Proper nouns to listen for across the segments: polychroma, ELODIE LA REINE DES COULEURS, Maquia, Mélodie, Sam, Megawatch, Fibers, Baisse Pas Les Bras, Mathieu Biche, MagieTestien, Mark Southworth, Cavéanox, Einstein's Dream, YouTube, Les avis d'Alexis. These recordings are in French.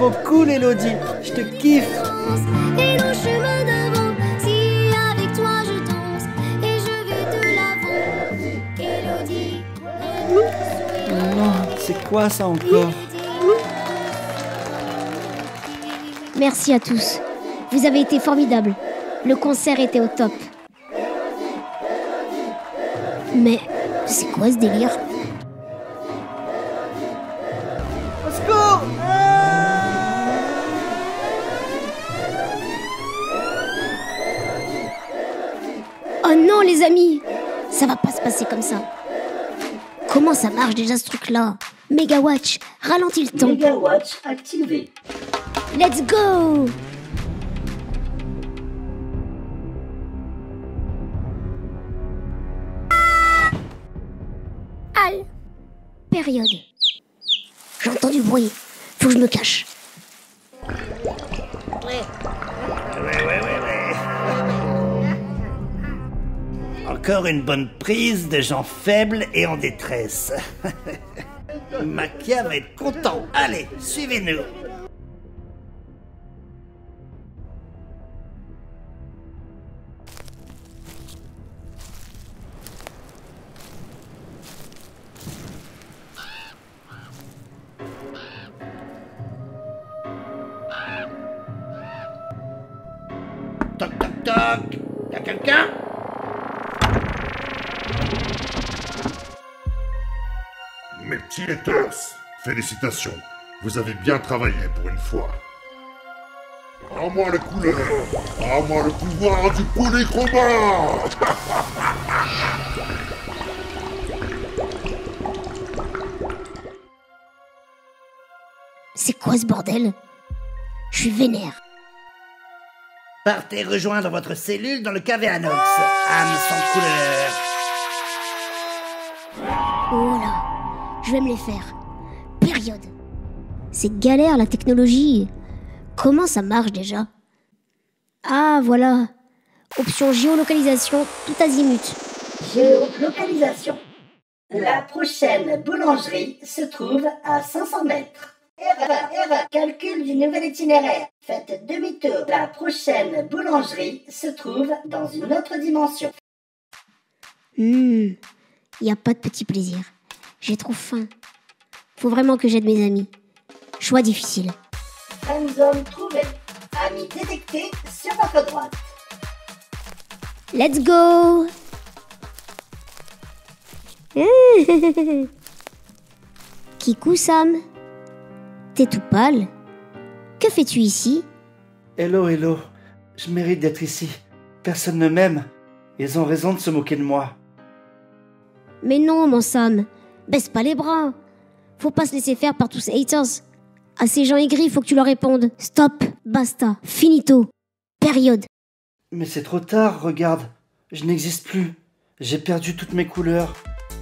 trop cool, Elodie. Je te kiffe. Et le chemin d'avant, si avec toi je danse, et je vais de l'avant. Elodie. Oh, c'est quoi ça encore? Merci à tous. Vous avez été formidables. Le concert était au top. Mais c'est quoi ce délire? Au secours! Oh non les amis! Ça va pas se passer comme ça. Comment ça marche déjà ce truc-là? Megawatch, ralentis le temps. Megawatch activé. Let's go! Période. J'entends du bruit. Faut que je me cache. Ouais. Encore une bonne prise de gens faibles et en détresse. Maquia va être content. Allez, suivez-nous. Toc toc toc. Y'a quelqu'un? Mes petits haters, félicitations. Vous avez bien travaillé pour une fois. À moi le couleur, à moi le pouvoir du polychroma. C'est quoi ce bordel? Je suis vénère. Partez rejoindre votre cellule dans le Cavéanox. Âme sans couleur. Oh là, je vais me les faire. Période. C'est galère la technologie. Comment ça marche déjà? Ah voilà. Option géolocalisation, tout azimut. Géolocalisation. La prochaine boulangerie se trouve à 500 mètres. Erreur, calcul du nouvel itinéraire. Faites demi-tour. La prochaine boulangerie se trouve dans une autre dimension. Y a pas de petit plaisir. J'ai trop faim. Faut vraiment que j'aide mes amis. Choix difficile. Random trouvé. Amis détectés sur votre droite. Let's go. Kikou Sam. T'es tout pâle. Que fais-tu ici? Hello. Je mérite d'être ici. Personne ne m'aime. Ils ont raison de se moquer de moi. Mais non, mon Sam. Baisse pas les bras. Faut pas se laisser faire par tous ces haters. À ces gens aigris, faut que tu leur répondes. Stop, basta, finito. Période. Mais c'est trop tard, regarde. Je n'existe plus. J'ai perdu toutes mes couleurs.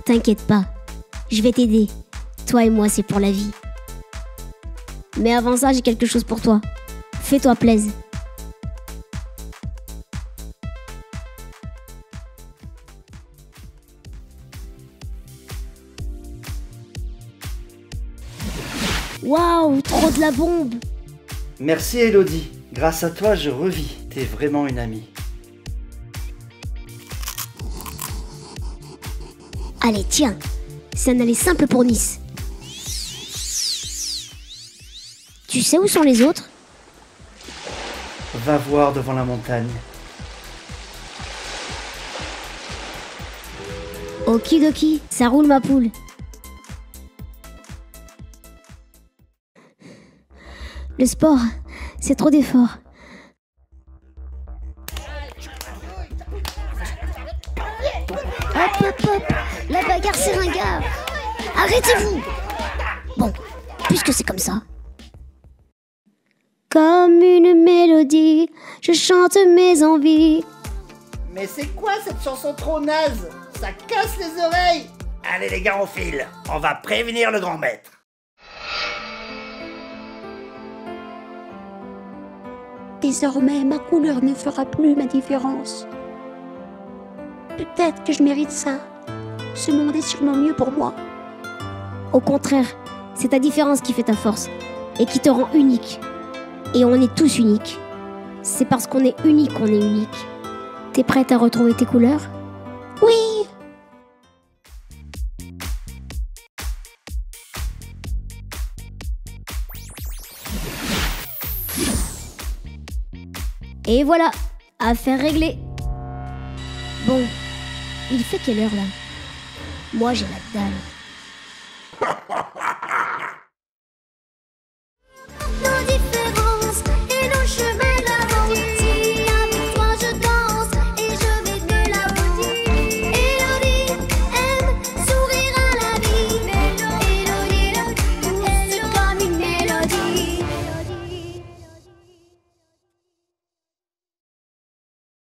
T'inquiète pas. Je vais t'aider. Toi et moi, c'est pour la vie. Mais avant ça, j'ai quelque chose pour toi. Fais-toi plaisir. Waouh, trop de la bombe! Merci Elodie. Grâce à toi, je revis. T'es vraiment une amie. Allez, tiens. C'est un aller simple pour Nice. Tu sais où sont les autres? Va voir devant la montagne. Okidoki, ça roule ma poule. Le sport, c'est trop d'efforts. Hop, la bagarre c'est ringard. Arrêtez-vous. Bon, puisque c'est comme ça. Comme une mélodie, je chante mes envies. Mais c'est quoi cette chanson trop naze? Ça casse les oreilles. Allez les gars, on file. On va prévenir le grand maître. Désormais, ma couleur ne fera plus ma différence. Peut-être que je mérite ça. Ce monde est sûrement mieux pour moi. Au contraire, c'est ta différence qui fait ta force. et qui te rend unique. Et on est tous uniques. C'est parce qu'on est unique qu'on est unique. T'es prête à retrouver tes couleurs? Oui! Et voilà, affaire réglée. Bon, il fait quelle heure là? Moi j'ai la dalle.